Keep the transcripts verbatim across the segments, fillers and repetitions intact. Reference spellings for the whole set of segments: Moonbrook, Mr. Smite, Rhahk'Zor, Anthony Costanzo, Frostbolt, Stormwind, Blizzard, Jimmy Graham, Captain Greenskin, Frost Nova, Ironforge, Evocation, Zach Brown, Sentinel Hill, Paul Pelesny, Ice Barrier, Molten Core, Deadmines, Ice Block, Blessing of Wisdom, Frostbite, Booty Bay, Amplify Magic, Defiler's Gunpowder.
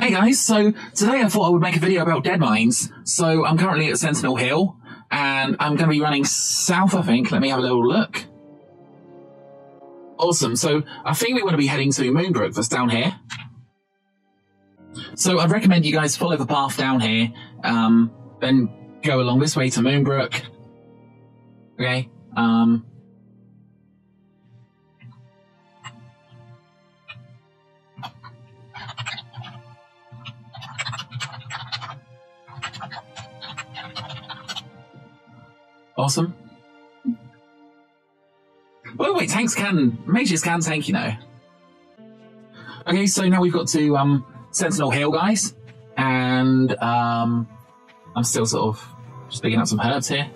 Hey guys, so today I thought I would make a video about Deadmines. So I'm currently at Sentinel Hill, and I'm going to be running south, I think. Let me have a little look. Awesome, so I think we want to be heading to Moonbrook, that's down here. So I'd recommend you guys follow the path down here, um, then go along this way to Moonbrook. Okay, um... Awesome. Oh wait, tanks can, mages can tank, you know. Okay, so now we've got to um, Sentinel Hill, guys, and um, I'm still sort of just picking up some herbs here.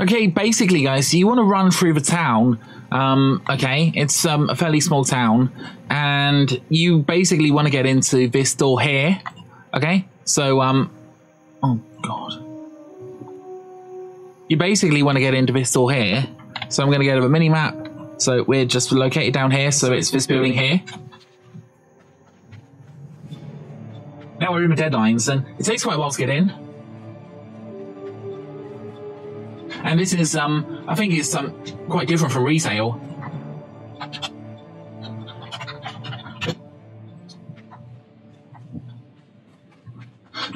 Okay, basically, guys, so you want to run through the town. Um, okay, it's um, a fairly small town, and you basically want to get into this door here. Okay, so um, oh god. You basically want to get into this door here. So I'm going to go to the mini map. So we're just located down here. So it's this building here. Now we're in the Deadmines, and it takes quite a while to get in. And this is, um, I think it's um, quite different from retail.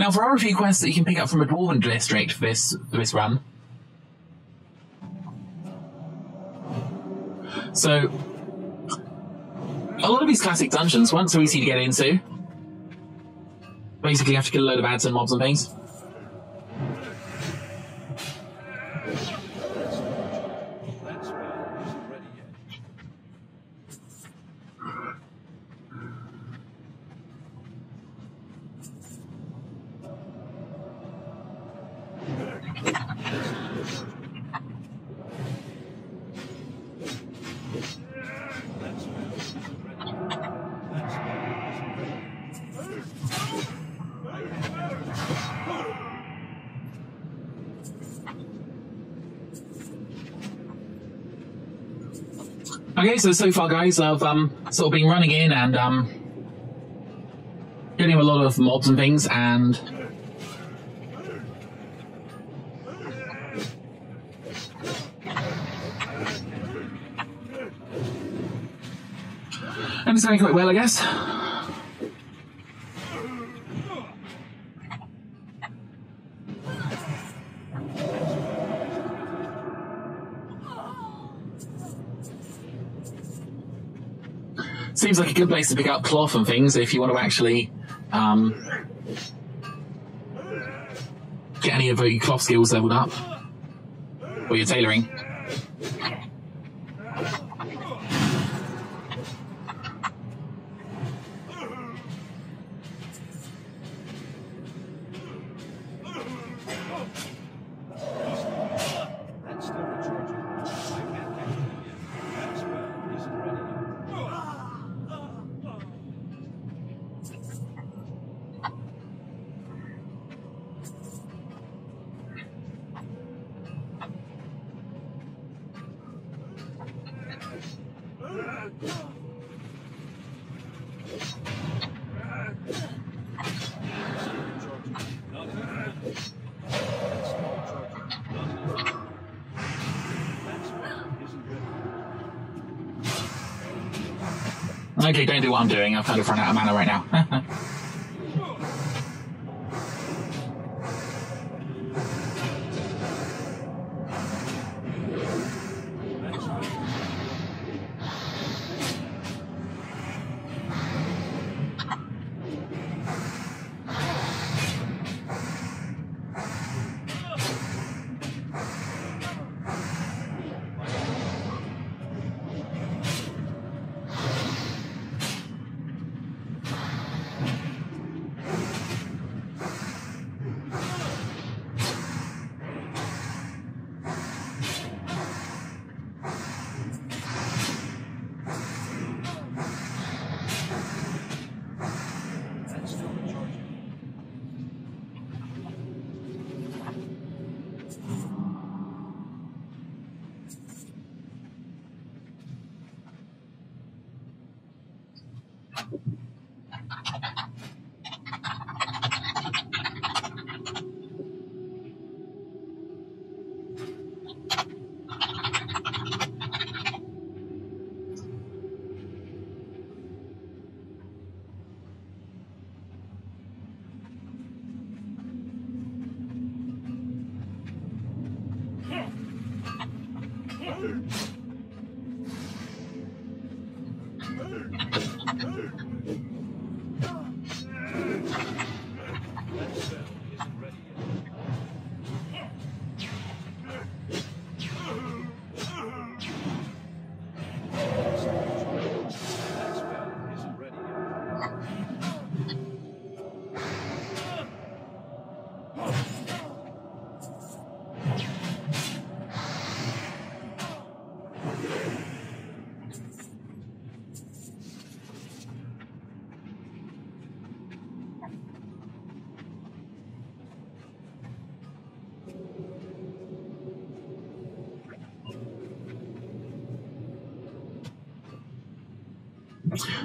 Now there are a few quests that you can pick up from a Dwarven district for this, for this run. So, a lot of these classic dungeons weren't so easy to get into. Basically, you have to kill a load of ads and mobs and things. Okay, so so far, guys, I've um, sort of been running in and um, getting a lot of mobs and things, and and it's going quite well, I guess. Seems like a good place to pick up cloth and things if you want to actually um, get any of your cloth skills leveled up, or your tailoring. Okay, don't do what I'm doing. I've kind of run out of mana right now.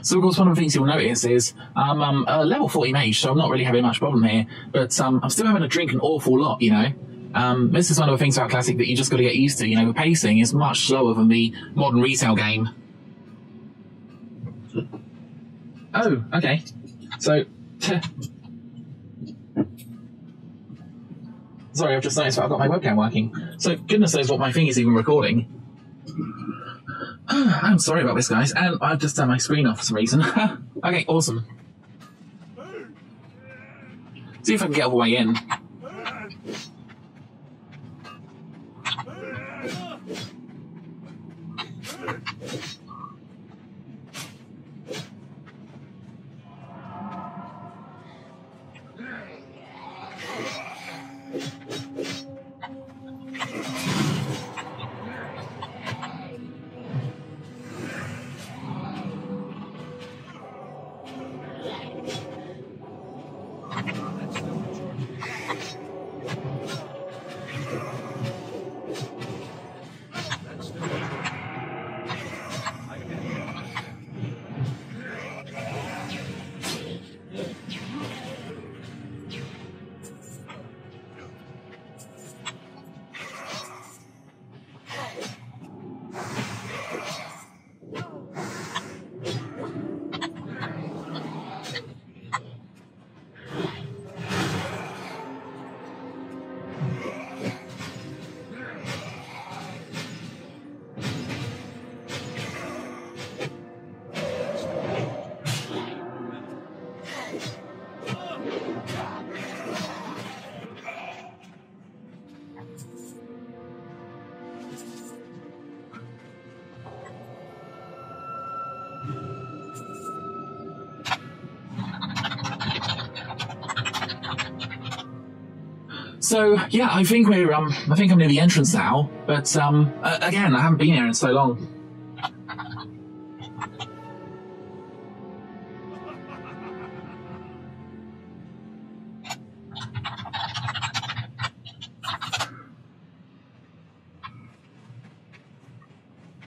So of course, one of the things you'll notice is um, I'm a level forty mage, so I'm not really having much problem here, but um, I'm still having to drink an awful lot, you know. Um, this is one of the things about Classic that you just got to get used to, you know. The pacing is much slower than the modern retail game. Oh, okay. So... Sorry, I've just noticed that I've got my webcam working. So goodness knows what my thing is even recording. I'm sorry about this, guys. And I've just turned my screen off for some reason. Okay, awesome. See if I can get all the way in. So yeah, I think we're um, I think I'm near the entrance now. But um, uh, again, I haven't been here in so long.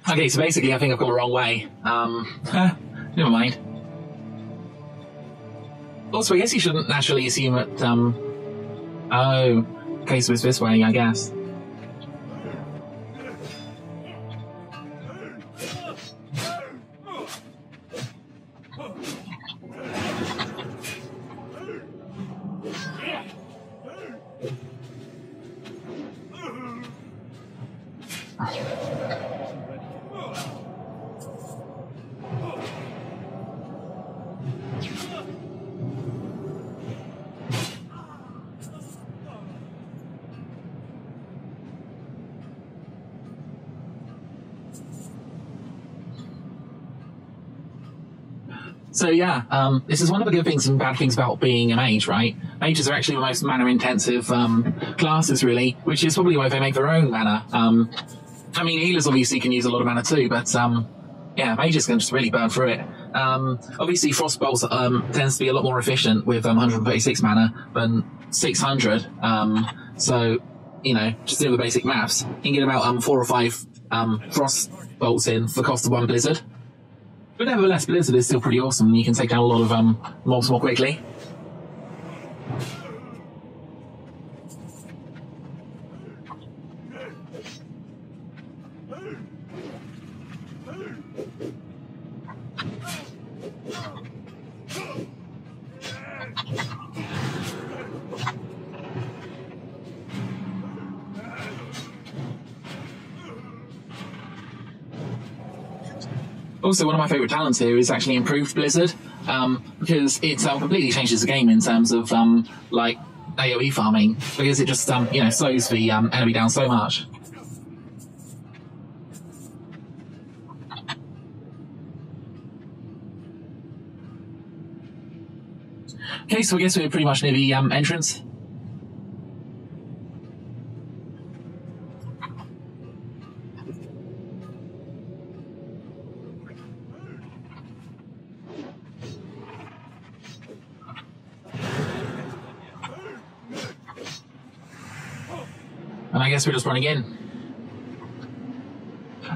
Okay, so basically, I think I've got the wrong way. Um, eh, never mind. Also, I guess you shouldn't naturally assume that. Um, Oh, okay, so it's this way, I guess. So yeah, um, this is one of the good things and bad things about being a mage, right? Mages are actually the most mana-intensive um, classes, really, which is probably why they make their own mana. Um, I mean, healers obviously can use a lot of mana too, but um, yeah, mages can just really burn through it. Um, obviously, Frostbolt um, tends to be a lot more efficient with um, one hundred thirty-six mana than six hundred. Um, so, you know, just do the basic maths. You can get about um, four or five um, Frostbolts in for the cost of one Blizzard. But nevertheless, Blizzard is still pretty awesome, and you can take down a lot of um, mobs more quickly. Also, one of my favourite talents here is actually improved Blizzard, um, because it um, completely changes the game in terms of um, like A O E farming, because it just um, you know, slows the um, enemy down so much. Okay, so I guess we're pretty much near the um, entrance. I guess we're just running in.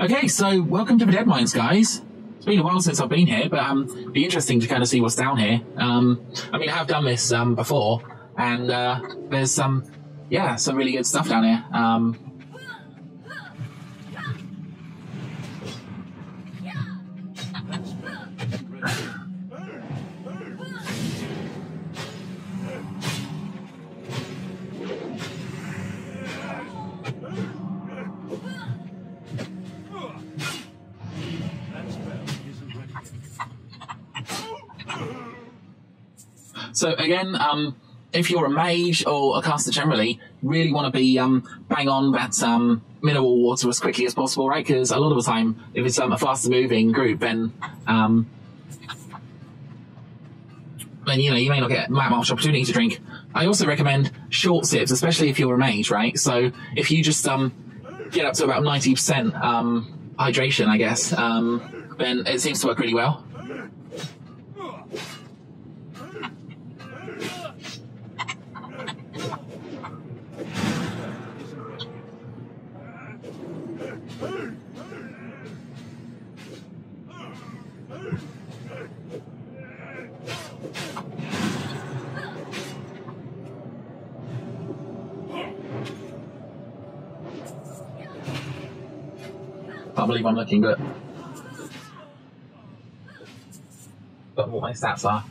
Okay, so welcome to the Deadmines, guys. been a while since I've been here, but um, it'd be interesting to kind of see what's down here. Um, I mean, I have done this um, before, and uh, there's some, um, yeah, some really good stuff down here. Um, So again, um, if you're a mage or a caster generally, really want to be um, bang on that um, mineral water as quickly as possible, right? Because a lot of the time, if it's um, a faster moving group, then um, then you know you may not get much opportunity to drink. I also recommend short sips, especially if you're a mage, right? So if you just um, get up to about ninety percent um, hydration, I guess, um, then it seems to work really well. I believe I'm looking at but what my stats are.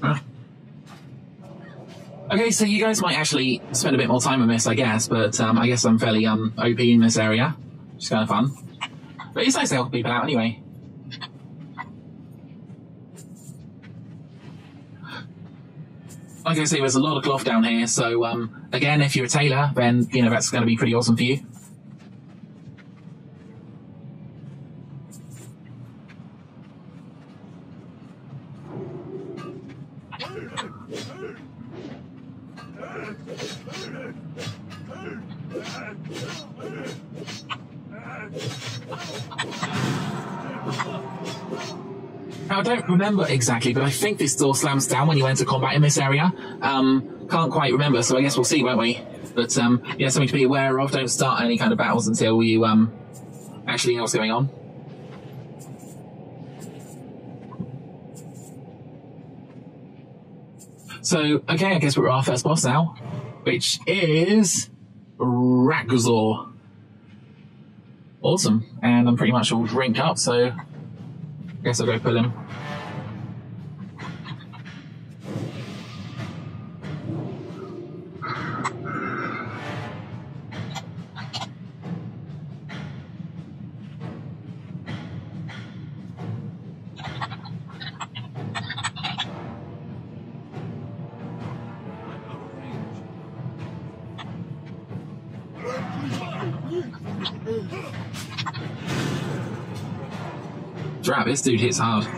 Huh. Okay, so you guys might actually spend a bit more time on this, I guess, but um, I guess I'm fairly um, O P in this area, which is kind of fun. But it's nice to help people out anyway. Like I say, there's a lot of cloth down here, so um, again, if you're a tailor, then you know that's going to be pretty awesome for you. Now, I don't remember exactly, but I think this door slams down when you enter combat in this area. Um, can't quite remember, so I guess we'll see, won't we? But um, yeah, something to be aware of. Don't start any kind of battles until you um, actually know what's going on. So, okay, I guess we're at our first boss now, which is Rhahk'Zor. Awesome, and I'm pretty much all drinked up, so I guess I'll go pull him. Drap, this dude hits hard.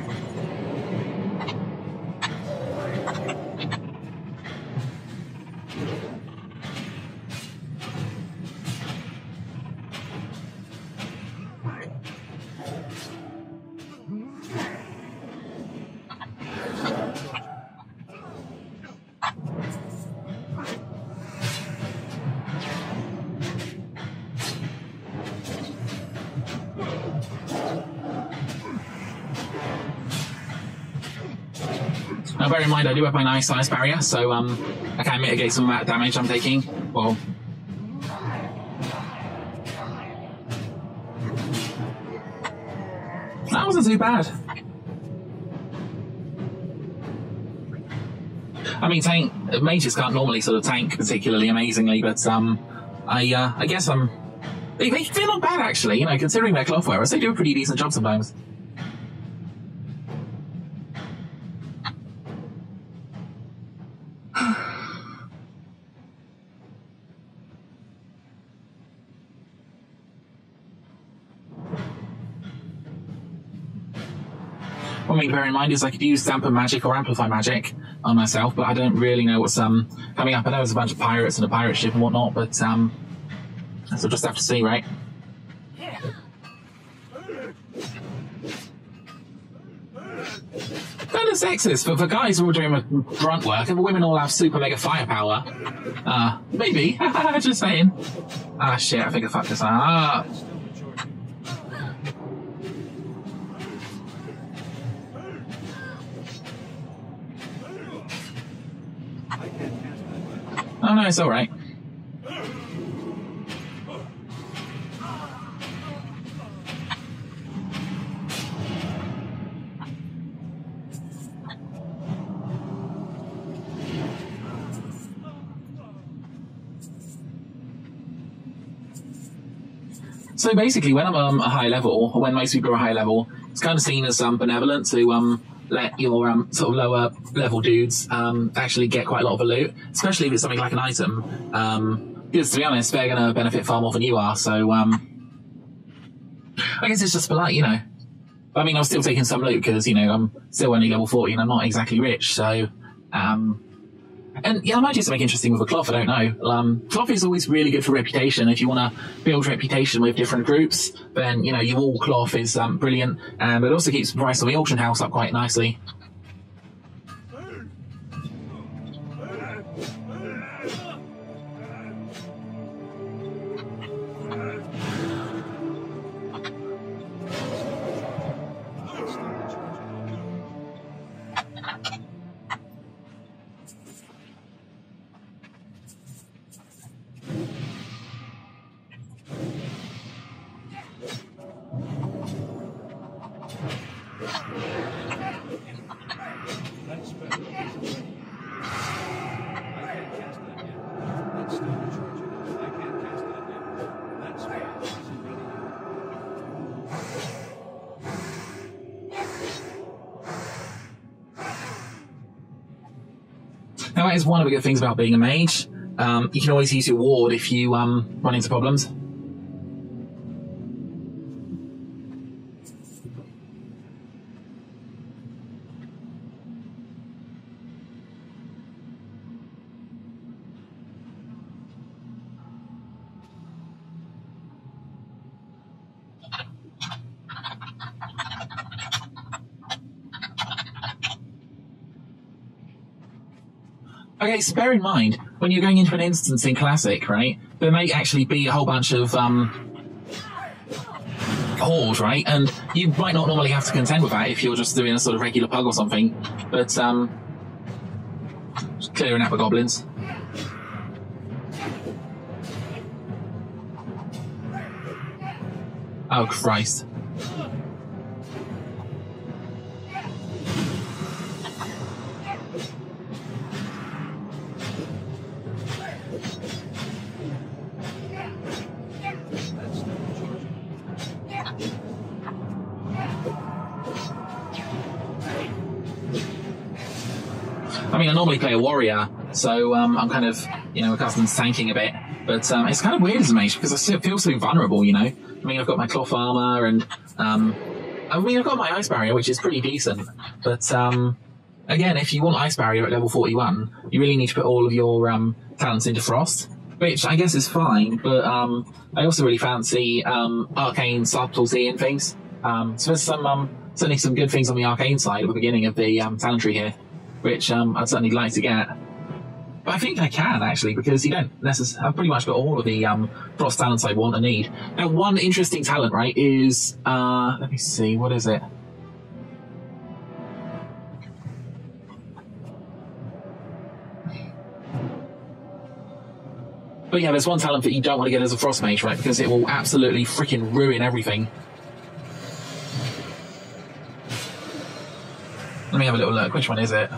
Now bear in mind I do have my nice ice barrier, so um, I can mitigate some of that damage I'm taking. Well, that wasn't too bad. I mean, tank mages can't normally sort of tank particularly amazingly, but um, I uh, I guess I'm they, they they're not bad actually, you know, considering their cloth wearers, they do a pretty decent job sometimes. One thing to bear in mind is I could use dampen magic or amplify magic on myself, but I don't really know what's um, coming up. I know there's a bunch of pirates and a pirate ship and whatnot, but um, so we'll just have to see, right? That is sexist, but for guys who are doing grunt work, and women all have super mega firepower. Uh, maybe, just saying. Ah, shit, I think I fucked this up. Oh no, it's alright. So basically, when I'm um, a high level, or when most people are a high level, it's kind of seen as um, benevolent to um, let your um, sort of lower level dudes um, actually get quite a lot of the loot, especially if it's something like an item. Um, because to be honest, they're going to benefit far more than you are. So um, I guess it's just polite, you know. I mean, I'm still taking some loot because, you know, I'm still only level forty and I'm not exactly rich. So, um, and yeah, I might do something interesting with a cloth. I don't know. Um, cloth is always really good for reputation. If you want to build reputation with different groups, then you know your wall cloth is um, brilliant, and um, it also keeps the price of the auction house up quite nicely. Now, that is one of the good things about being a mage. Um, you can always use your ward if you um, run into problems. Okay, so bear in mind, when you're going into an instance in Classic, right, there may actually be a whole bunch of um, horde, right, and you might not normally have to contend with that if you're just doing a sort of regular pug or something, but um, just clearing out the goblins. Oh, Christ. I mean, I normally play a warrior, so um, I'm kind of, you know, accustomed to tanking a bit. But um, it's kind of weird as a mage because I still feel so vulnerable, you know. I mean, I've got my cloth armor, and um, I mean, I've got my ice barrier, which is pretty decent. But um, again, if you want ice barrier at level forty-one, you really need to put all of your um, talents into frost, which I guess is fine. But um, I also really fancy um, arcane subtlety and things. Um, so there's some um, certainly some good things on the arcane side at the beginning of the um, talent tree here, which um, I'd certainly like to get. But I think I can, actually, because you don't necessarily... I've pretty much got all of the um, frost talents I want and need. Now, one interesting talent, right, is... Uh, let me see, what is it? But yeah, there's one talent that you don't want to get as a frost mage, right, because it will absolutely freaking ruin everything. Let me have a little look. Which one is it?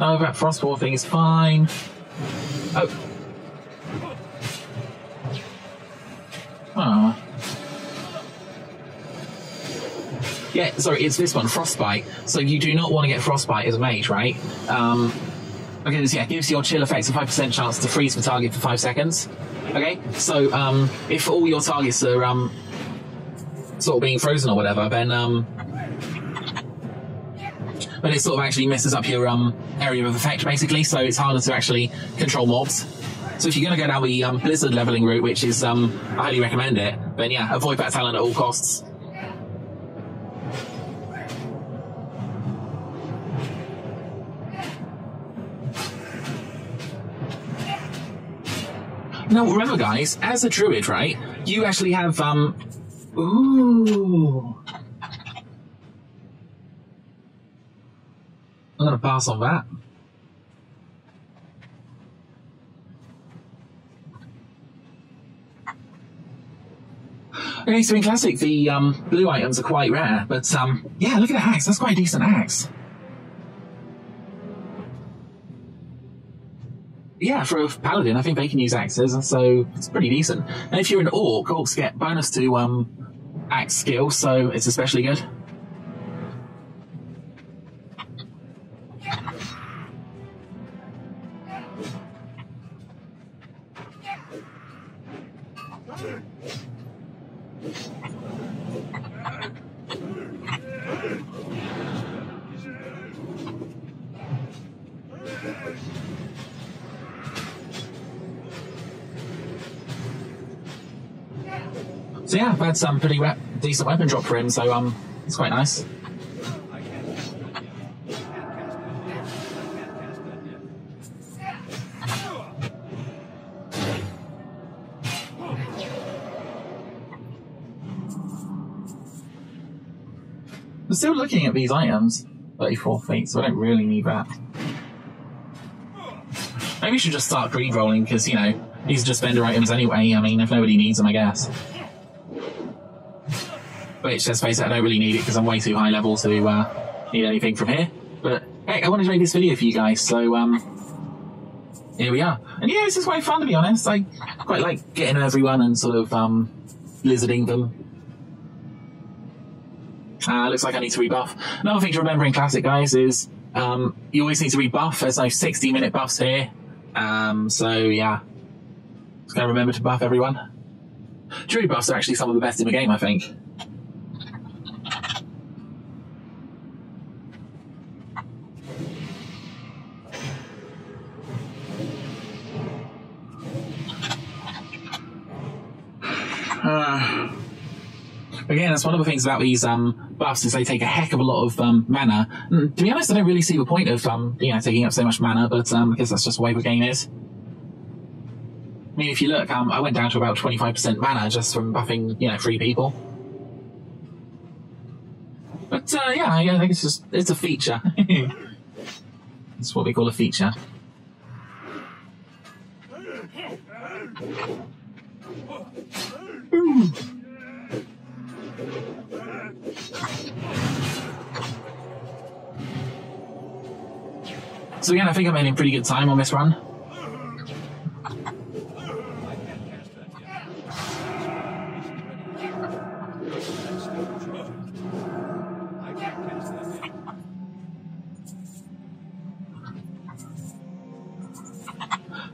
Oh, that Frostball thing is fine. Oh. Oh. Yeah, sorry, it's this one, Frostbite. So you do not want to get Frostbite as a mage, right? Um, okay, this, yeah, gives your chill effects a five percent chance to freeze the target for five seconds. Okay, so um, if all your targets are um, sort of being frozen or whatever, then... Um, but it sort of actually messes up your um, area of effect, basically, so it's harder to actually control mobs. So if you're going to go down the um, Blizzard leveling route, which is, um, I highly recommend it, then yeah, avoid that talent at all costs. Now, remember, guys, as a druid, right, you actually have... Um, ooh... I'm going to pass on that. Okay, so in Classic, the um, blue items are quite rare, but um, yeah, look at the axe. That's quite a decent axe. Yeah, for a paladin, I think they can use axes, and so it's pretty decent. And if you're an orc, orcs get bonus to um, axe skill, so it's especially good. So yeah, I've had some pretty we decent weapon drop for him, so um, it's quite nice. I'm still looking at these items, thirty-four feet, so I don't really need that. Maybe we should just start greed rolling, because, you know, these are just vendor items anyway. I mean, if nobody needs them, I guess. Which, let's face it, I don't really need it because I'm way too high level to uh, need anything from here. But, hey, I wanted to make this video for you guys, so um, here we are. And yeah, this is quite fun, to be honest. I quite like getting everyone and sort of um, blizzarding them. Uh, looks like I need to rebuff. Another thing to remember in Classic, guys, is um, you always need to rebuff. There's no sixty minute buffs here. Um, so, yeah. Just gotta remember to buff everyone. Druid buffs are actually some of the best in the game, I think. Uh, again, that's one of the things about these um, buffs, is they take a heck of a lot of um, mana. And to be honest, I don't really see the point of um, you know, taking up so much mana, but um, I guess that's just the way the game is. I mean, if you look, um, I went down to about twenty-five percent mana just from buffing, you know, three people. But uh, yeah, I think it's just, it's a feature. It's what we call a feature. Ooh. So again, I think I'm in pretty good time on this run.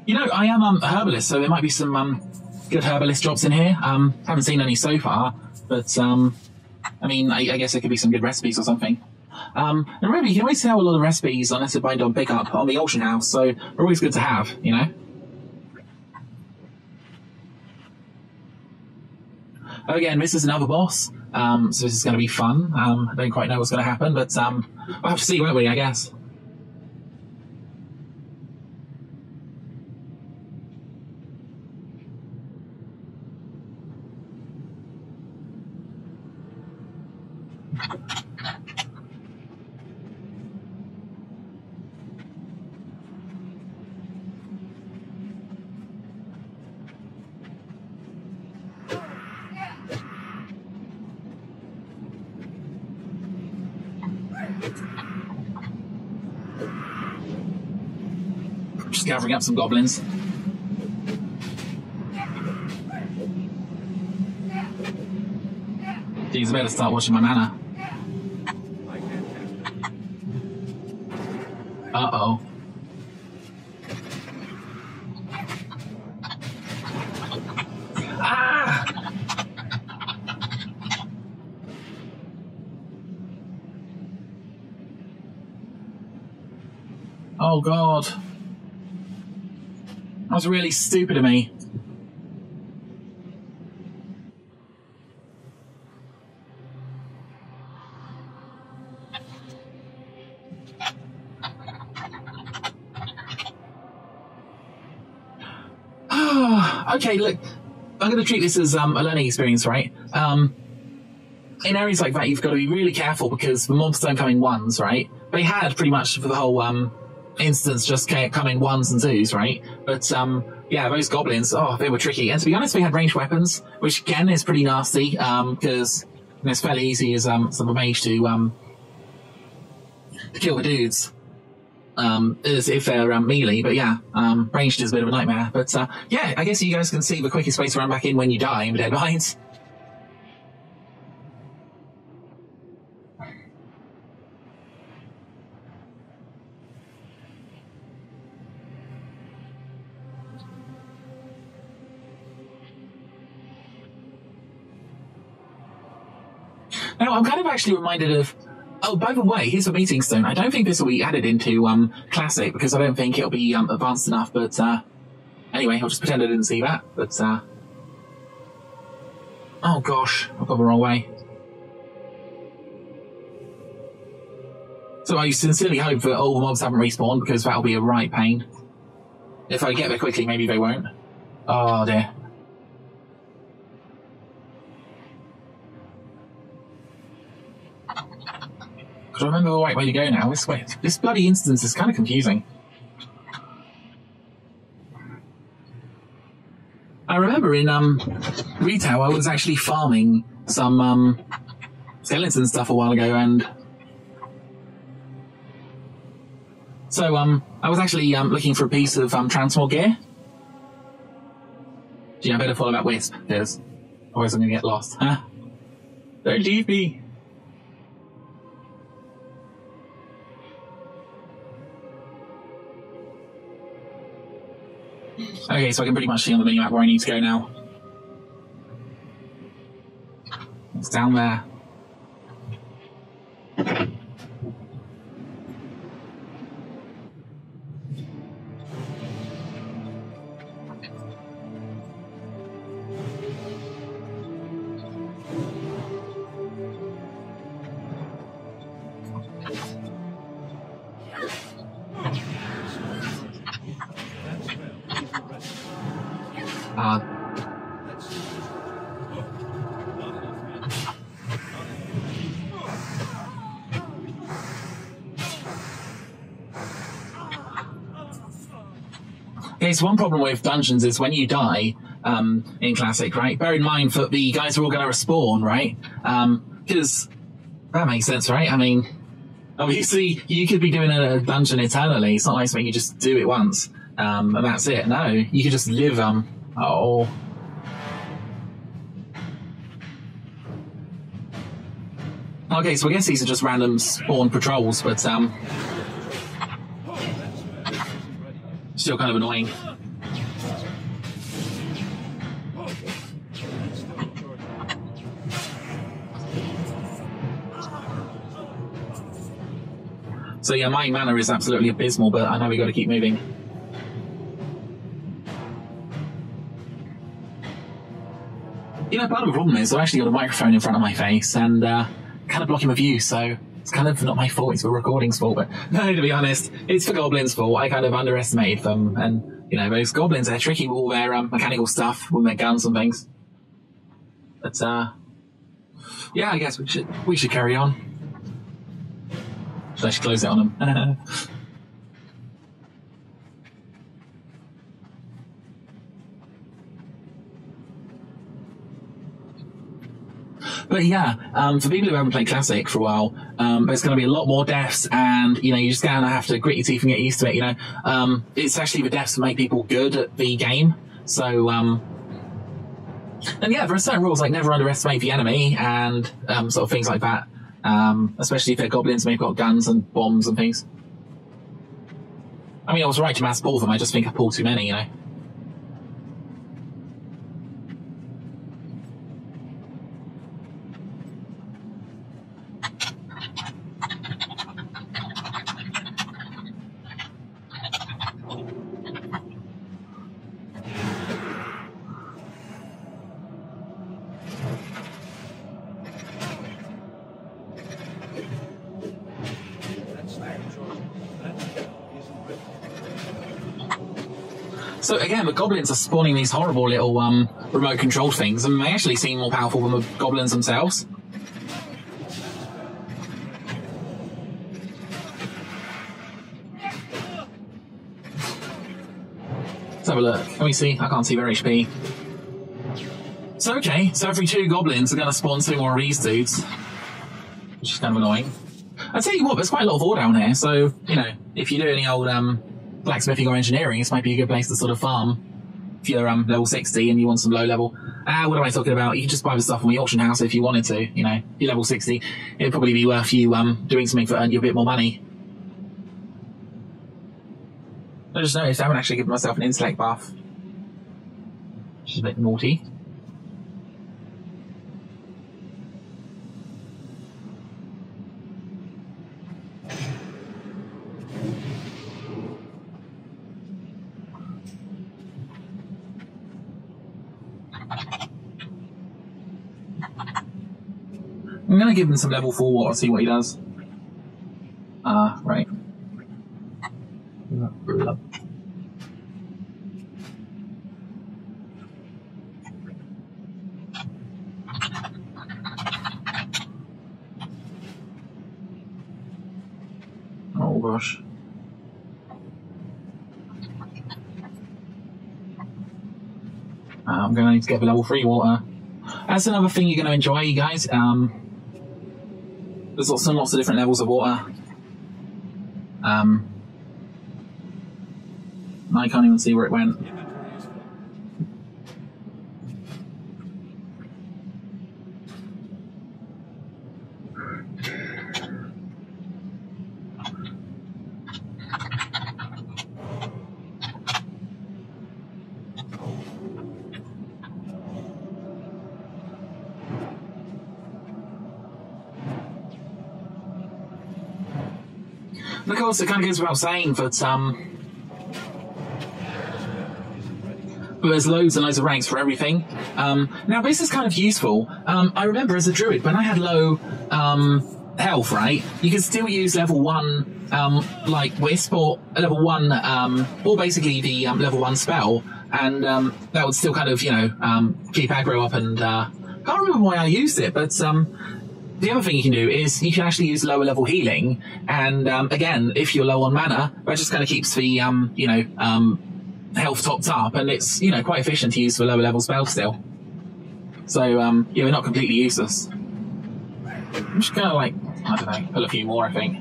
You know, I am um, a herbalist, so there might be some um, good herbalist jobs in here. Um, haven't seen any so far, but um, I mean, I, I guess there could be some good recipes or something. Um, and remember, you can always sell a lot of recipes unless they're bind on pick up on the auction house, so they're always good to have, you know. Again, this is another boss, um, so this is going to be fun. Um, I don't quite know what's going to happen, but um, we'll have to see, won't we, I guess. Just gathering up some goblins. Geez, I better start watching my mana. Uh-oh. Oh God. That was really stupid of me. Okay, look, I'm going to treat this as um, a learning experience, right? Um, in areas like that, you've got to be really careful because the mobs don't come in ones, right? They had pretty much for the whole... Um, instance just come in ones and twos, right? But um, yeah, those goblins, oh, they were tricky. And to be honest, we had ranged weapons, which again is pretty nasty, because um, you know, it's fairly easy as um, sort of a mage to, um, to kill the dudes. Um, as if they're um, melee, but yeah, um, ranged is a bit of a nightmare. But uh, yeah, I guess you guys can see the quickest place to run back in when you die in the Deadmines. No, I'm kind of actually reminded of, oh, by the way, here's a meeting stone. I don't think this will be added into um, Classic because I don't think it'll be um, advanced enough, but uh, anyway, I'll just pretend I didn't see that, but uh, oh gosh, I've got the wrong way. So I sincerely hope that all the mobs haven't respawned because that'll be a right pain. If I get there quickly, maybe they won't. Oh dear. I remember the right way to go now. This way, this bloody instance is kind of confusing. I remember in um, retail I was actually farming some um, skeleton stuff a while ago, and so um, I was actually um, looking for a piece of um, transmog gear. Gee, I better follow that wisp, because otherwise I'm going to get lost. Huh? Don't leave me. Okay, so I can pretty much see on the mini map where I need to go now. It's down there. It's one problem with dungeons is when you die um, in Classic, right? Bear in mind that the guys are all going to respawn, right? Because um, that makes sense, right? I mean, obviously you could be doing a dungeon eternally. It's not like something you just do it once um, and that's it. No, you could just live. Um, oh. Okay, so I guess these are just random spawn patrols, but um. Still kind of annoying. So yeah, my mana is absolutely abysmal, but I know we got to keep moving. You know, part of the problem is I've actually got a microphone in front of my face and uh, kind of blocking my view, so it's kind of not my fault, it's the recording's fault, but no, to be honest, it's the goblins' fault. I kind of underestimated them, and, you know, those goblins, they're tricky with all their um, mechanical stuff, with their guns and things. But, uh, yeah, I guess we should, we should carry on. So I should close it on them. But yeah, um, for people who haven't played Classic for a while, um, there's going to be a lot more deaths, and you know, you're just going to have to grit your teeth and get used to it. You know, um, it's actually the deaths that make people good at the game. So, um, and yeah, there are certain rules like never underestimate the enemy and um, sort of things like that, um, especially if they're goblins and they've got guns and bombs and things. I mean, I was right to mass pull them. I just think I pulled too many, you know. So again, the goblins are spawning these horrible little um, remote control things, and they actually seem more powerful than the goblins themselves. Let's have a look. Can we see? I can't see their H P. So, okay, so every two goblins are going to spawn two more of these dudes, which is kind of annoying. I tell you what, there's quite a lot of ore down here, so, you know, if you do any old um, blacksmithing or engineering, this might be a good place to sort of farm. If you're um, level sixty and you want some low level, ah, what am I talking about? You can just buy the stuff from the auction house if you wanted to, you know. If you're level sixty, it'd probably be worth you um, doing something that earned you a bit more money. I just noticed I haven't actually given myself an intellect buff, which is a bit naughty. I'm going to give him some level four water and see what he does. Ah, uh, right. Oh gosh. Uh, I'm going to need to get a level three water. That's another thing you're going to enjoy, you guys. Um, There's lots and lots of different levels of water. Um, I can't even see where it went. Of course, it kind of goes without saying, but, um, but there's loads and loads of ranks for everything. Um, now, this is kind of useful. Um, I remember as a druid, when I had low um, health, right, you could still use level one, um, like Wisp, or level one, um, or basically the um, level one spell, and um, that would still kind of, you know, um, keep aggro up, and uh, I can't remember why I used it, but... Um, The other thing you can do is you can actually use lower level healing, and um, again, if you're low on mana, that just kind of keeps the um, you know um, health topped up, and it's you know quite efficient to use for lower level spells still. So um, yeah, we're not completely useless. I'm just gonna like I don't know, pull a few more, I think.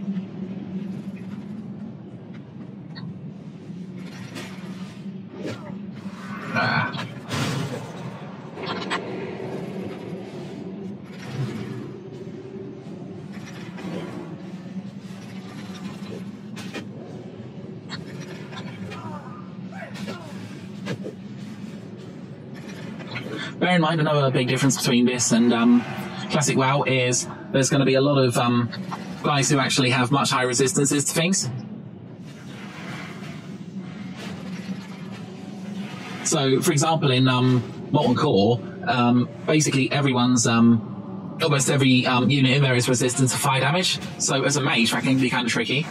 Ah. Bear in mind, another big difference between this and um, classic WoW is there's going to be a lot of um, guys who actually have much higher resistances to things. So, for example, in um, Molten Core, um, basically everyone's, um, almost every um, unit in there is resistant to fire damage. So, as a mage, that can be kind of tricky.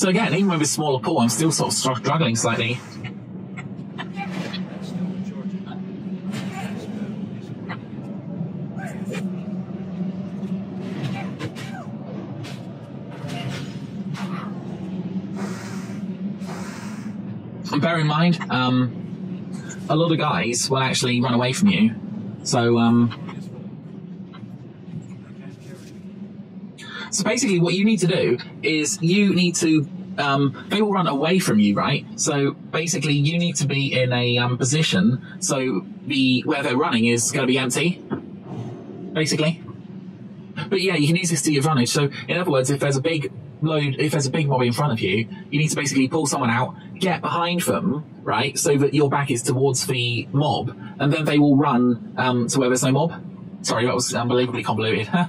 So again, even with a smaller pool, I'm still sort of struggling slightly. And bear in mind, um, a lot of guys will actually run away from you. So, um... So basically what you need to do is you need to, um, they will run away from you, right? So basically you need to be in a um, position so the where they're running is going to be empty, basically. But yeah, you can use this to your advantage. So in other words, if there's a big load, if there's a big mob in front of you, you need to basically pull someone out, get behind them, right? So that your back is towards the mob, and then they will run um, to where there's no mob. Sorry, that was unbelievably convoluted, huh?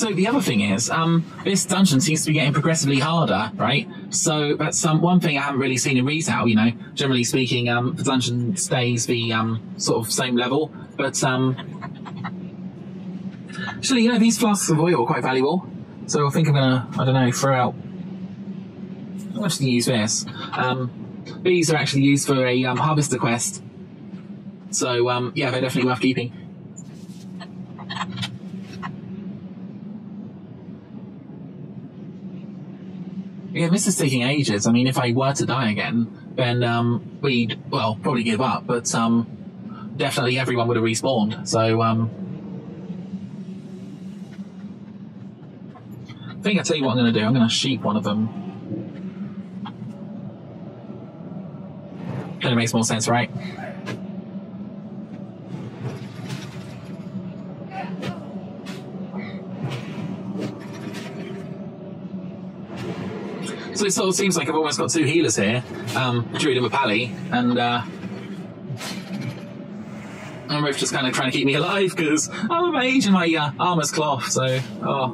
So the other thing is, um, this dungeon seems to be getting progressively harder, right? So that's um, one thing I haven't really seen in retail, you know. Generally speaking, um, the dungeon stays the um, sort of same level, but um, actually, you know, these flasks of oil are quite valuable. So I think I'm gonna, I don't know, throw out. I'm actually gonna use this. Um, these are actually used for a um, harvester quest. So um, yeah, they're definitely worth keeping. Yeah, this is taking ages. I mean, if I were to die again, then um, we'd, well, probably give up, but um, definitely everyone would have respawned. So um, I think I'll tell you what I'm going to do. I'm going to sheep one of them. Kind of makes more sense, right? So it sort of seems like I've almost got two healers here, um, Druid and a Pally, and uh, I'm both just kind of trying to keep me alive because I'm a mage and my uh, armor's cloth, so, oh.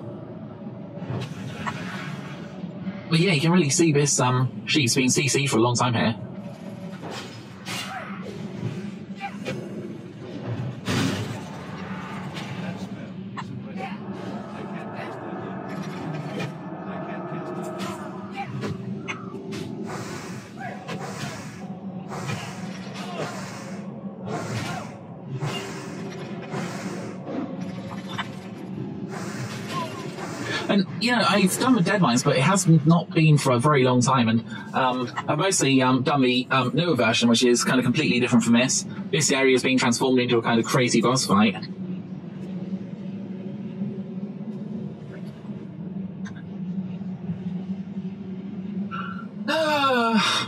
But yeah, you can really see this um, sheep's been C C for a long time here. You know, I've done the Deadmines, but it has not been for a very long time, and um, I've mostly um, done the um, newer version, which is kind of completely different from this. This area is being transformed into a kind of crazy boss fight. Uh,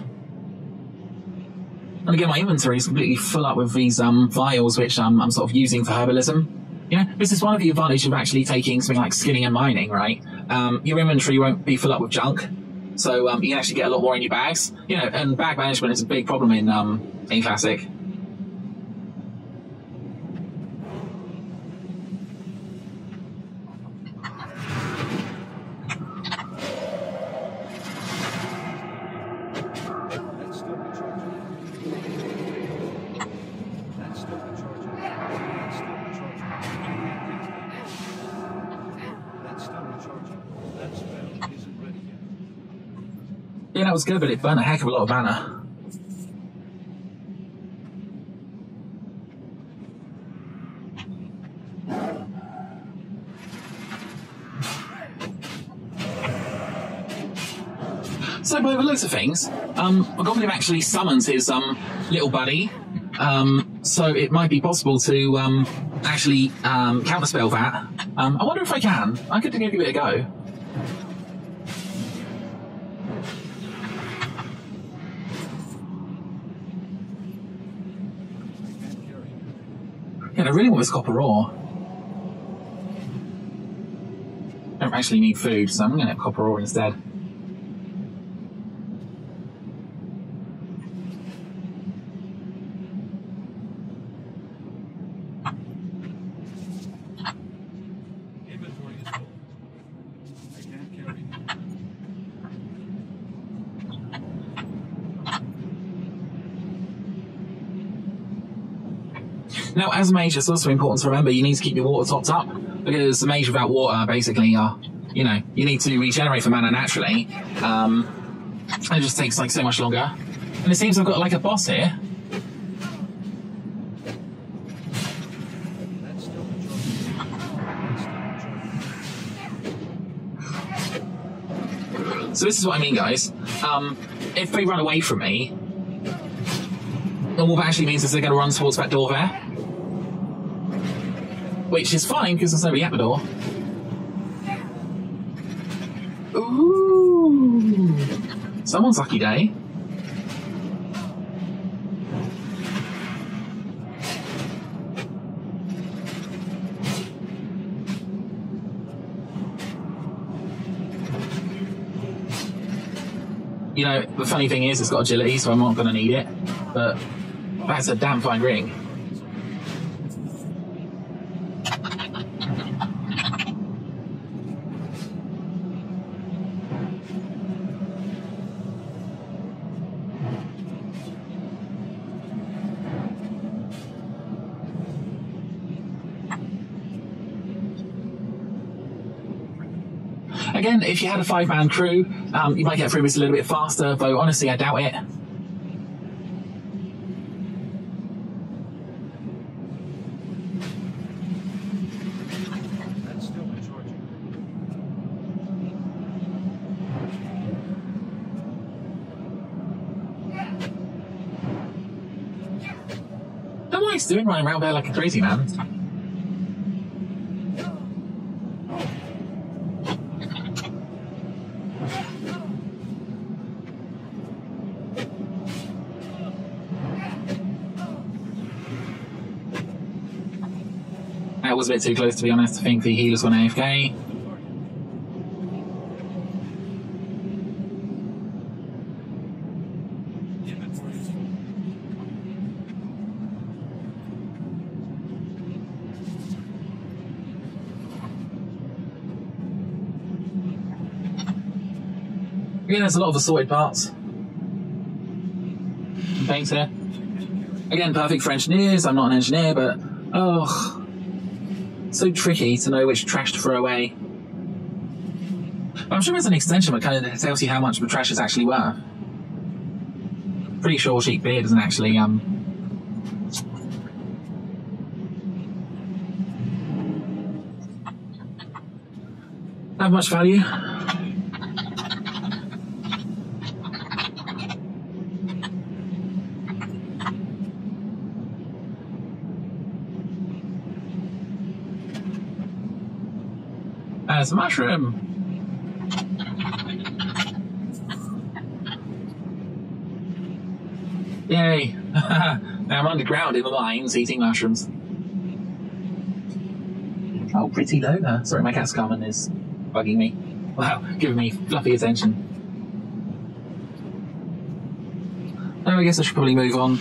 and again, my inventory is completely full up with these um, vials, which um, I'm sort of using for herbalism. You know, this is one of the advantages of actually taking something like skinning and mining, right? Um, your inventory won't be full up with junk, so um, you can actually get a lot more in your bags. You know, and bag management is a big problem in um, in Classic. Yeah, that was good, but it burnt a heck of a lot of mana. So by the looks of things, um, a goblin actually summons his um, little buddy, um, so it might be possible to um, actually um, counterspell that. Um, I wonder if I can. I could give it a go. I really want this copper ore. I don't actually need food, so I'm going to have copper ore instead. Now, as a mage, it's also important to remember you need to keep your water topped up, because a mage without water, basically, uh, you know, you need to regenerate the mana naturally. Um, it just takes, like, so much longer. And it seems I've got, like, a boss here. So this is what I mean, guys. Um, if they run away from me, all that actually means is they're going to run towards that door there. Which is fine, because there's nobody at the door. Ooh! Someone's lucky day. You know, the funny thing is, it's got agility, so I'm not going to need it. But that's a damn fine ring. Again, if you had a five-man crew, um, you might get through this a little bit faster, though honestly, I doubt it. I don't know what he's doing running around there like a crazy man. Was a bit too close, to be honest. I think the healer's gone A F K. Again, there's a lot of assorted parts. Thanks here. Again, perfect for engineers. I'm not an engineer, but oh. So tricky to know which trash to throw away. But I'm sure there's an extension that kind of tells you how much the trash is actually worth. Pretty sure Sheik Beer doesn't actually um have much value. There's a mushroom. Yay. Now I'm underground in the mines eating mushrooms. Oh, pretty Lola. Sorry, my cat's Carmen is bugging me. Wow, giving me fluffy attention. Oh, I guess I should probably move on.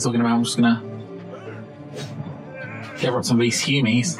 Talking about, I'm just gonna gather up some of these humies.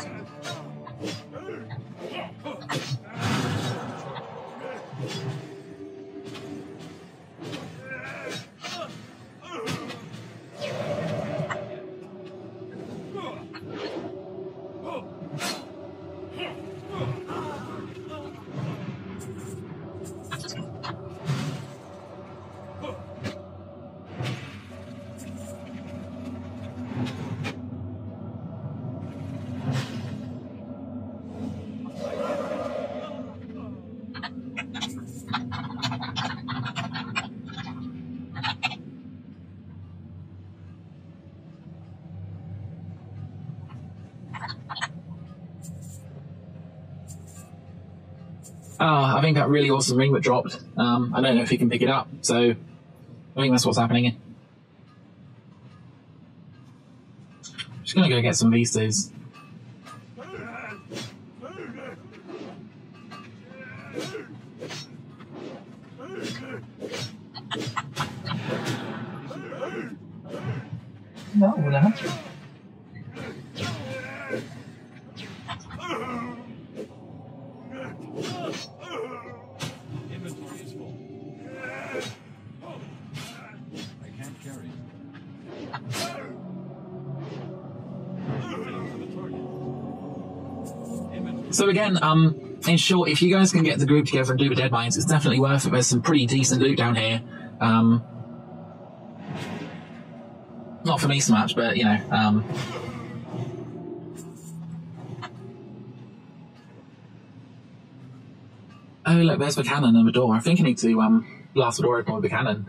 I think that really awesome ring that dropped. Um, I don't know if he can pick it up, so I think that's what's happening. I'm just gonna go get some of these dudes. No, we're not. So again, um, in short, if you guys can get the group together and do the Deadmines, it's definitely worth it. There's some pretty decent loot down here. Um, not for me so much, but you know. Um, oh look, there's the cannon and the door. I think I need to um, blast the door open with the cannon.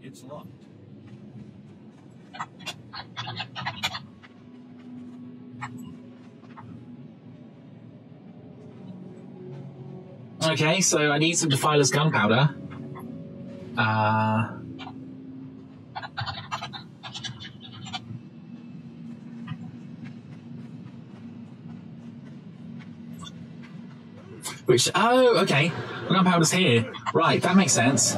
It's locked. Okay, so I need some Defiler's Gunpowder. Uh... Which, oh, okay. The gunpowder's here. Right, that makes sense.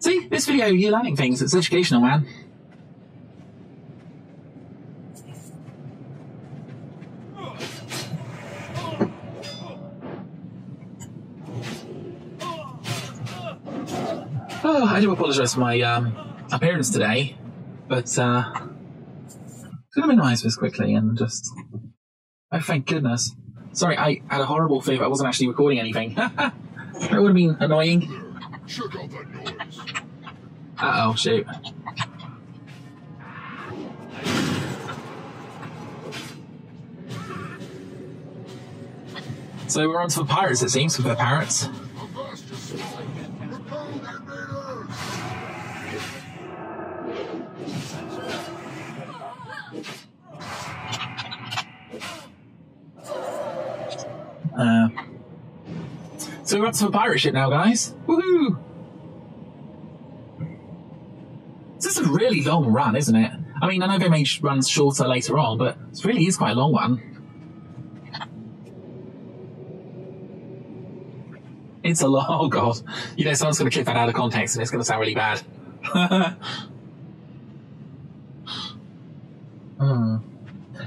See, this video, you're learning things. It's educational, man. Oh, I do apologise for my um, appearance today, but uh, could have been nice this quickly and just... Oh, thank goodness. Sorry, I had a horrible fever. I wasn't actually recording anything. That would have been annoying. Check out that noise. Uh oh, shoot. So we're on to the pirates, it seems, with the parrots. Uh, so we're up to a pirate ship now, guys. Woohoo! This is a really long run, isn't it? I mean, I know they made runs shorter later on, but it really is quite a long one. It's a long... Oh, God. You know, someone's going to clip that out of context and it's going to sound really bad. hmm.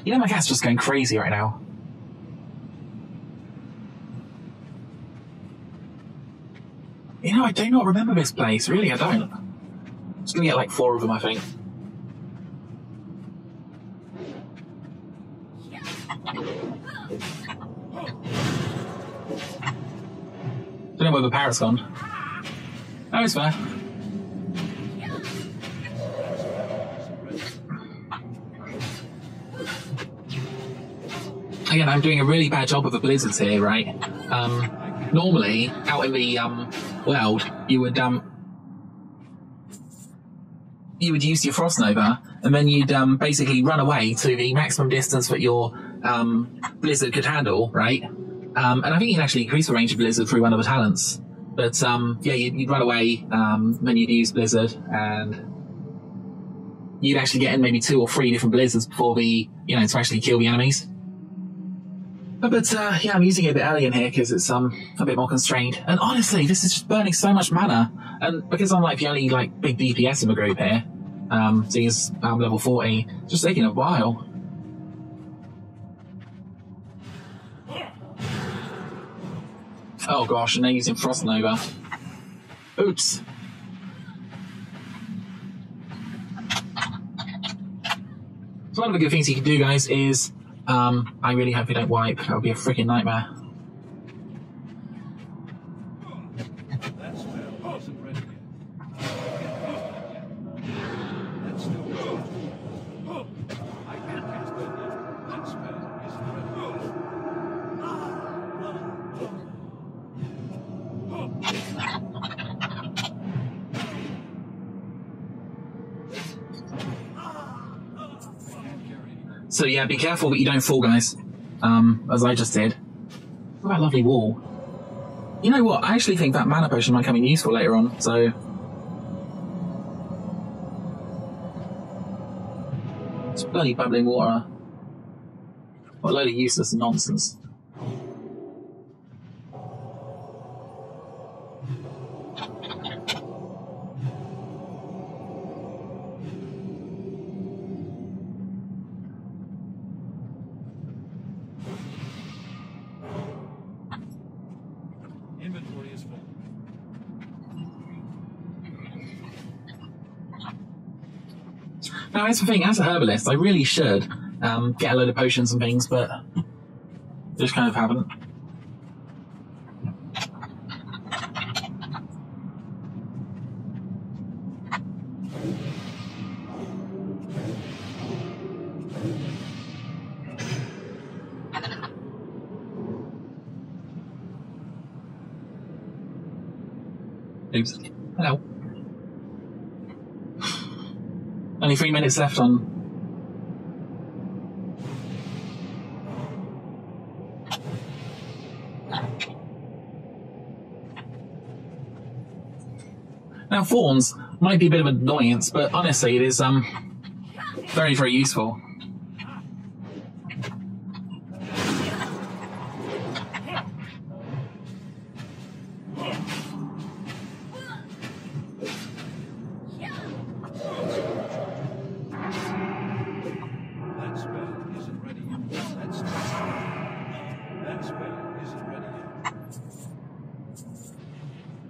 You know, my cat's just going crazy right now. You know, I do not remember this place, really, I don't. I'm just gonna get like four of them, I think. Don't know where the parrot's gone. Oh, it's fair. Again, I'm doing a really bad job with the blizzards here, right? Um, Normally, out in the um, world, you would um, you would use your Frost Nova, and then you'd um, basically run away to the maximum distance that your um, Blizzard could handle, right? Um, and I think you'd actually increase the range of Blizzard through one of the talents. But um, yeah, you'd, you'd run away, um, then you'd use Blizzard, and you'd actually get in maybe two or three different Blizzards before the, you know, to actually kill the enemies. But uh, yeah, I'm using it a bit early in here because it's um a bit more constrained. And honestly, this is just burning so much mana. And because I'm like the only like big D P S in the group here, um, seeing as I'm level forty, it's just taking a while. Oh gosh, and they're using Frost Nova. Oops. So one of the good things you can do, guys, is. Um, I really hope they don't wipe. That would be a freaking nightmare. So yeah, be careful that you don't fall, guys, um, as I just did. Look at that lovely wall. You know what, I actually think that mana potion might come in useful later on, so... It's bloody bubbling water. What a load of useless nonsense. Now, that's the thing, as a herbalist, I really should um, get a load of potions and things, but just kind of haven't. Oops. Hello. Only three minutes left on Now, fawns might be a bit of an annoyance, but honestly, it is um very, very useful.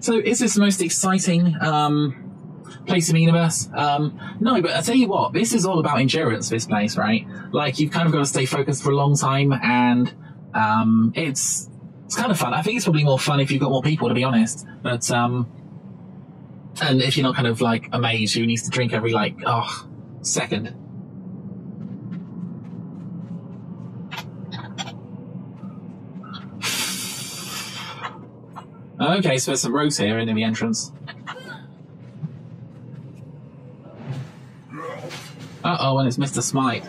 So is this the most exciting um, place in the universe? Um, no, but I tell you what, this is all about endurance, this place, right? Like, you've kind of got to stay focused for a long time, and um, it's it's kind of fun. I think it's probably more fun if you've got more people, to be honest. But um, and if you're not kind of like a mage who needs to drink every like oh second. Okay, so there's some roads here in the entrance. Uh-oh, and it's Mister Smite.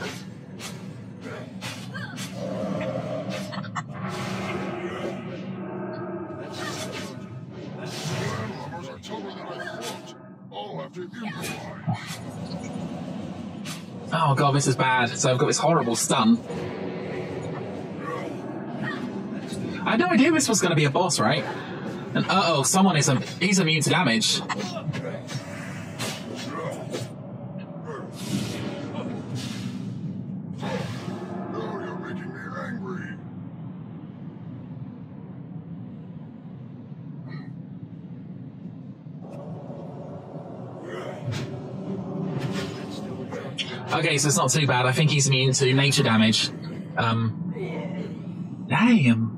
Oh god, this is bad. So I've got this horrible stun. I had no idea this was going to be a boss, right? And uh-oh, someone is um, he's immune to damage. Oh, you're making me angry. Okay, so it's not too bad. I think he's immune to nature damage. Um, damn.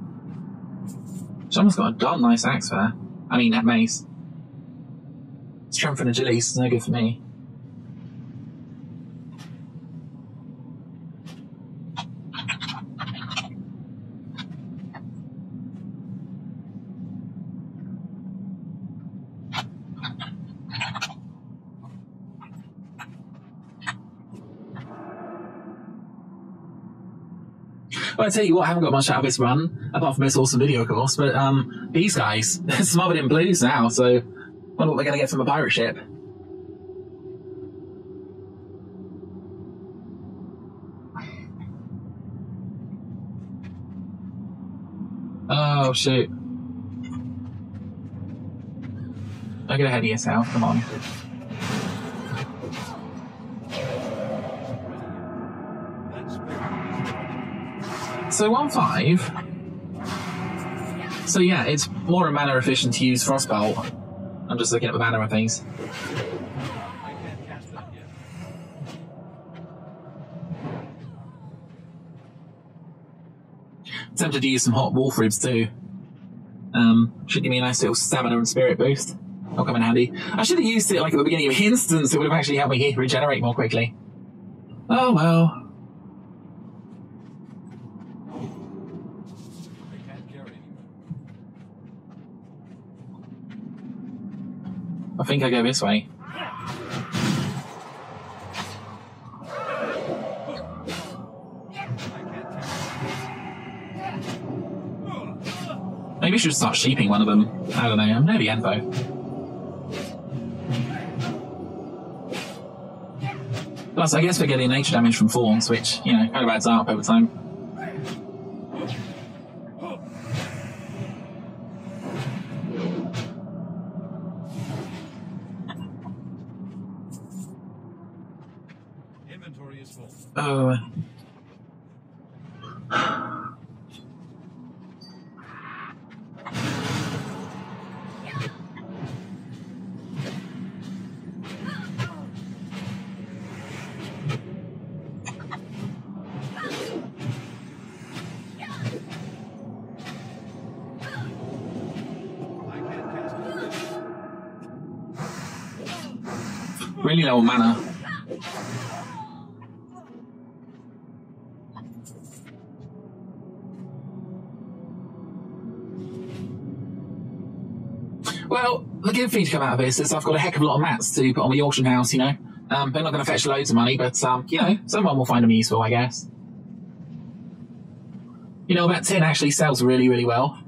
Someone's got a darn nice axe there. I mean, that mace. Strength and agility is no good for me. Well, I tell you what, I haven't got much out of this run, apart from this awesome video, of course, but um, these guys, they're smothered in blues now, so I wonder what they're going to get from a pirate ship. Oh, shoot. Don't get ahead of yourself, come on. So one five. So yeah, it's more a mana efficient to use Frostbolt. I'm just looking at the mana of things. I'm tempted to use some hot wolf ribs too. Um, should give me a nice little stamina and spirit boost. That'll come in handy. I should have used it like at the beginning of instance. It would have actually helped me regenerate more quickly. Oh well. I think I go this way. Maybe I should start sheeping one of them. I don't know, I'm near the end though. Plus, I guess we're getting nature damage from fawns, which, you know, kind of adds up over time. Oh. Really low mana. The good thing to come out of this is I've got a heck of a lot of mats to put on the auction house, you know. Um, they're not going to fetch loads of money, but, um, you know, someone will find them useful, I guess. You know, that tin actually sells really, really well.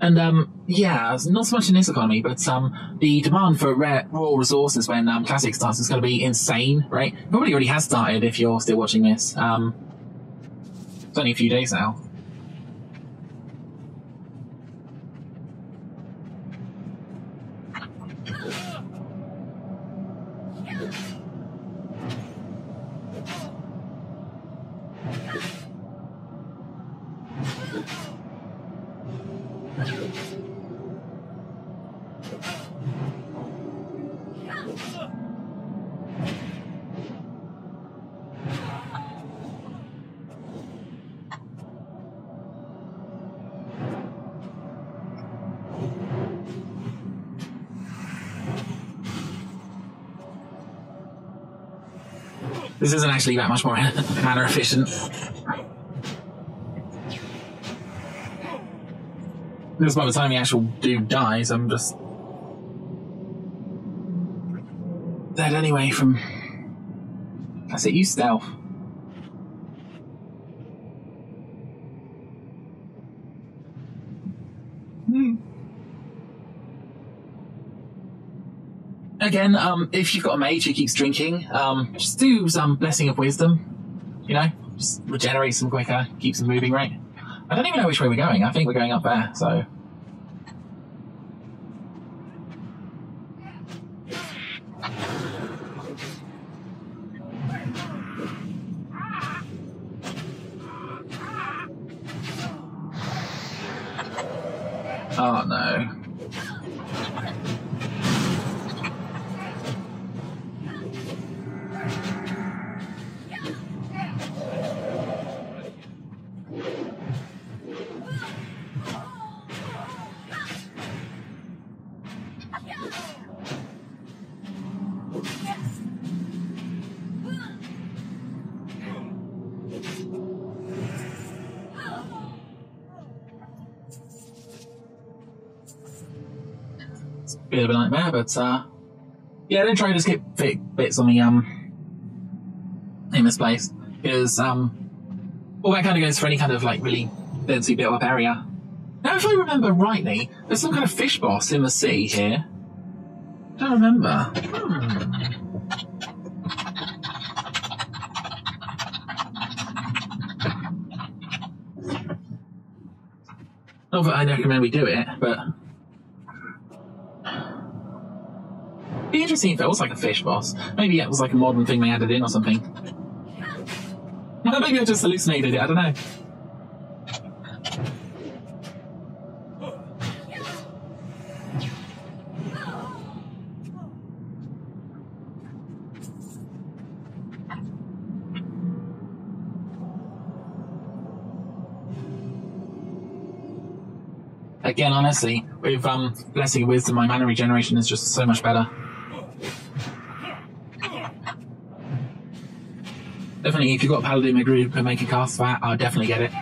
And, um, yeah, not so much in this economy, but um, the demand for rare, raw resources when um, Classic starts is going to be insane, right? Probably already has started if you're still watching this. Um, it's only a few days now. This isn't actually that much more mana efficient. Because by the time the actual dude dies, I'm just dead anyway from... That's it, you stealth. Hmm. Again, um, if you've got a mage who keeps drinking, um, just do some Blessing of Wisdom, you know? Just regenerate some quicker, keeps them moving, right? I don't even know which way we're going. I think we're going up there, so... Oh, no. Bit of a nightmare, but uh, yeah, don't try to skip bits on the um in this place, because um, well, that kind of goes for any kind of like really densely built up area. Now, if I remember rightly, there's some kind of fish boss in the sea here. I don't remember. Hmm. Not that I don't recommend we do it, but. It'd be interesting if it was like a fish boss. Maybe it was like a modern thing they added in or something. Maybe I just hallucinated it, I don't know. Again, honestly, with um, Blessing of Wisdom, my mana regeneration is just so much better. Definitely, if you've got Paladin Magru can make a cast for that, I'll definitely get it.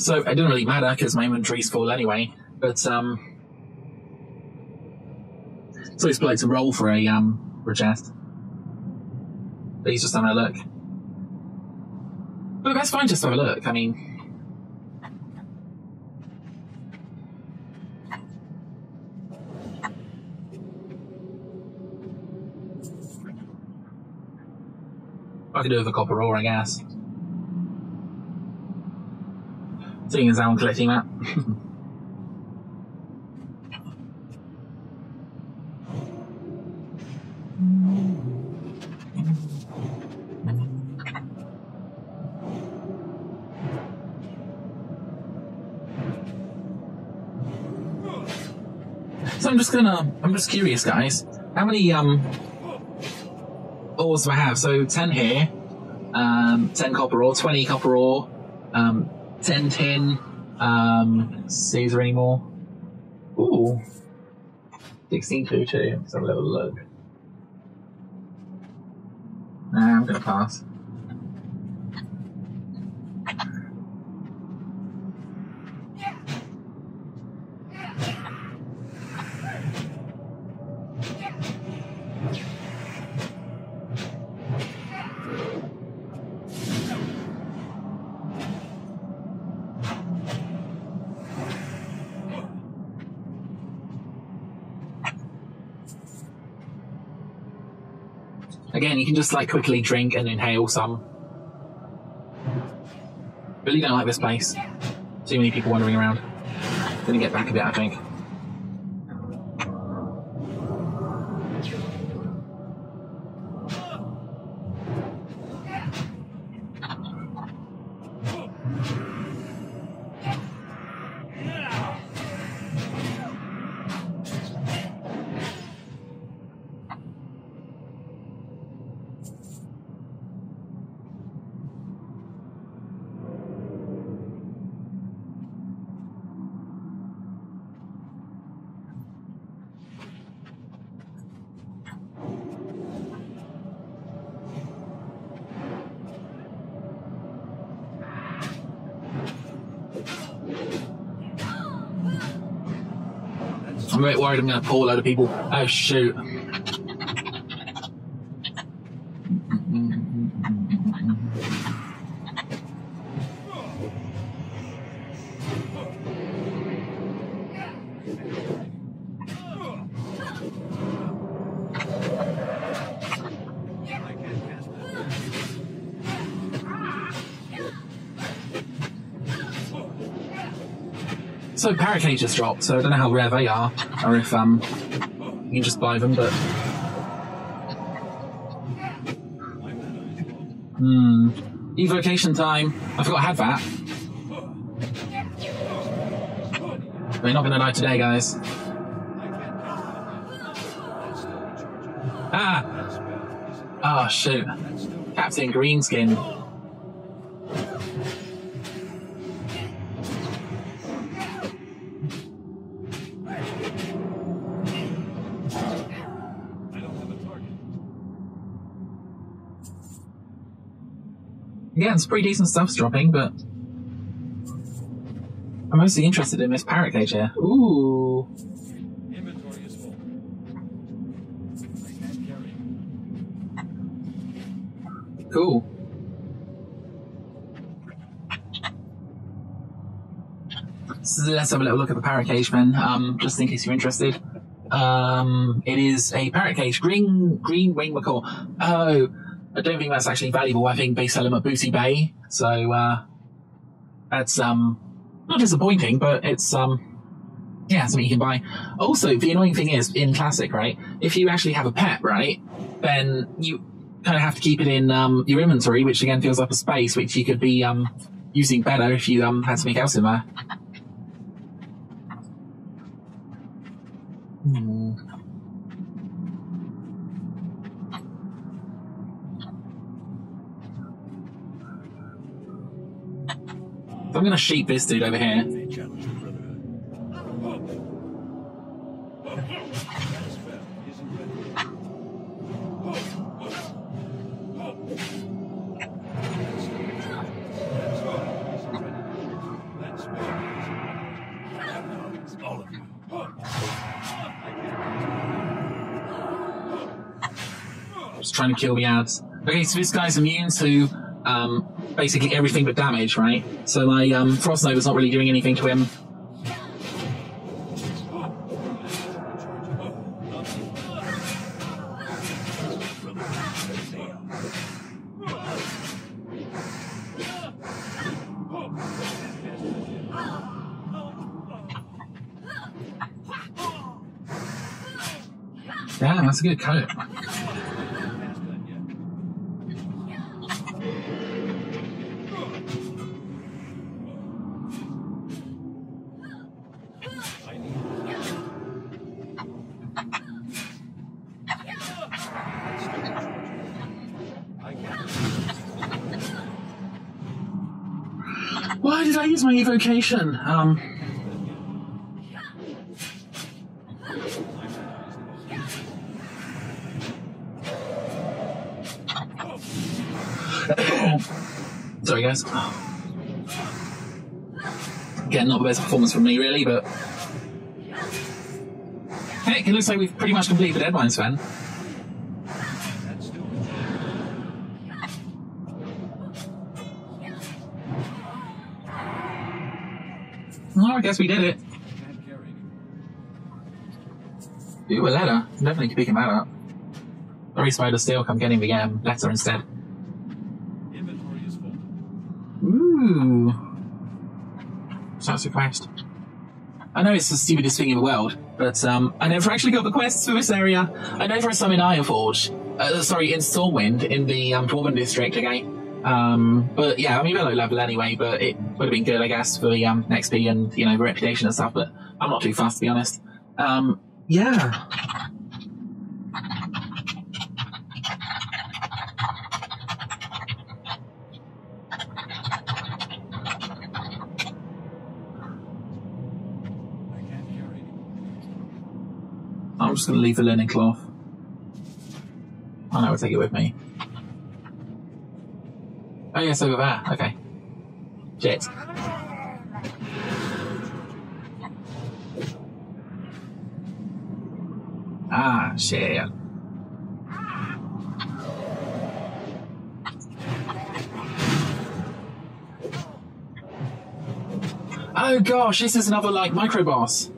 So it didn't really matter because my inventory's full anyway, but um, it's always polite to roll for a um, chest. But he's just having a look. But that's fine, just have a look. I mean... I could do with a copper ore, I guess. Seeing as how I'm collecting that. So I'm just gonna, I'm just curious guys, how many um, ores do I have? So ten here, um, ten copper ore, twenty copper ore, um, ten tin, um, let's see, is there any more? Ooh, sixteen clue too, let's have a little look. Nah, I'm gonna pass. Again, you can just like quickly drink and inhale some. Really don't like this place. Too many people wandering around. Gonna get back a bit, I think. I'm a bit worried I'm going to pull a load of people. Oh, shoot. So Paraclete just dropped, so I don't know how rare they are, or if um, you can just buy them, but... Hmm. Evocation time! I forgot I had that. They're not going to die today, guys. Ah! Ah, oh, shoot. Captain Greenskin. Yeah, it's pretty decent stuff's dropping, but I'm mostly interested in this parrot cage here. Ooh. Inventory is full. I can't carry. Cool. So let's have a little look at the parrot cage then, um, just in case you're interested. Um, it is a parrot cage, green green wing macaw. Oh. I don't think that's actually valuable. I think they sell them at Booty Bay, so uh, that's um, not disappointing, but it's um, yeah, something you can buy. Also, the annoying thing is in Classic, right? If you actually have a pet, right, then you kind of have to keep it in um, your inventory, which again fills up a space, which you could be um, using better if you um, had something else in there. Hmm. I'm going to sheep this dude over here. Just trying to kill the ads. Okay, so this guy's immune to... Um, basically everything but damage, right? So my um, Frost Nova's not really doing anything to him. Yeah, that's a good coat. My evocation. Um, sorry, guys. Again, not the best performance from me, really, but heck, it looks like we've pretty much completed the Deadmines fan. I guess we did it. Ooh, a ladder. Definitely could pick him out up. All Increase rate of steel, I'm getting the um, letter instead. Inventory is full. Ooh. That's a quest. I know it's the stupidest thing in the world, but um, I never actually got the quests for this area. I know there are some in Ironforge. Uh, sorry, in Stormwind, in the um, Dwarven District again. Um, but yeah, I mean, we're low level anyway, but it would have been good, I guess, for the um, X P and, you know, the reputation and stuff, but I'm not too fast, to be honest. Um, yeah. I'm just going to leave the linen cloth. I know, I'll take it with me. Oh yes, over there. Okay. Jet. Ah, shit. Oh gosh, this is another like micro boss.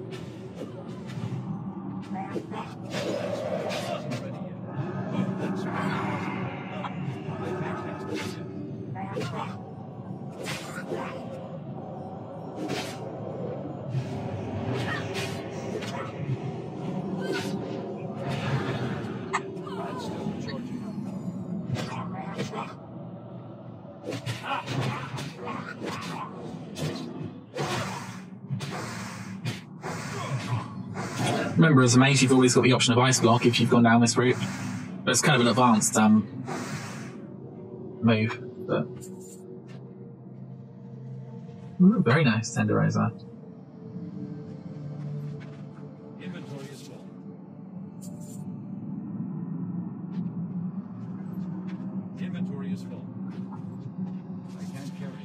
Remember, as a mage, you've always got the option of Ice Block if you've gone down this route. But it's kind of an advanced um, move. But... Ooh, very nice, Tenderizer. Inventory is full. Inventory is full. I can't carry it.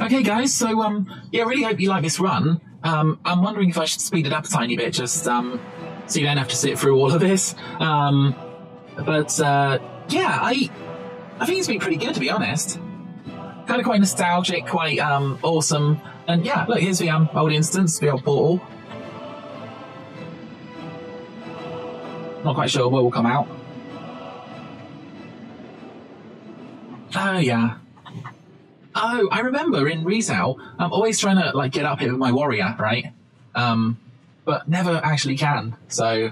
Okay guys, so um, yeah, really hope you like this run. Um, I'm wondering if I should speed it up a tiny bit, just um, so you don't have to sit through all of this. Um, but uh, yeah, I I think it's been pretty good, to be honest. Kind of quite nostalgic, quite um, awesome. And yeah, look, here's the um, old instance, the old portal. Not quite sure what will come out. Oh yeah. Oh, I remember in Rizal, I'm always trying to like get up here with my warrior, right? Um, but never actually can. So,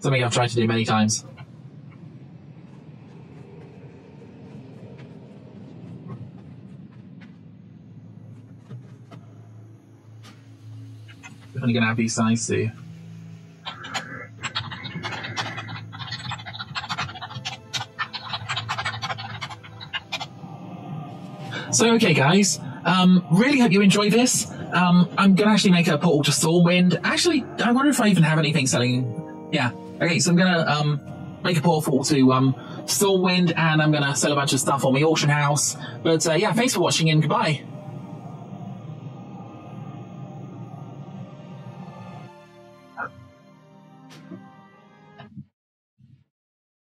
something I've tried to do many times. Definitely gonna have these sides too. So, okay guys, um, really hope you enjoy this. Um, I'm going to actually make a portal to Stormwind. Actually, I wonder if I even have anything selling. Yeah. Okay, so I'm going to um, make a portal to um, Stormwind, and I'm going to sell a bunch of stuff on the auction house. But uh, yeah, thanks for watching and goodbye.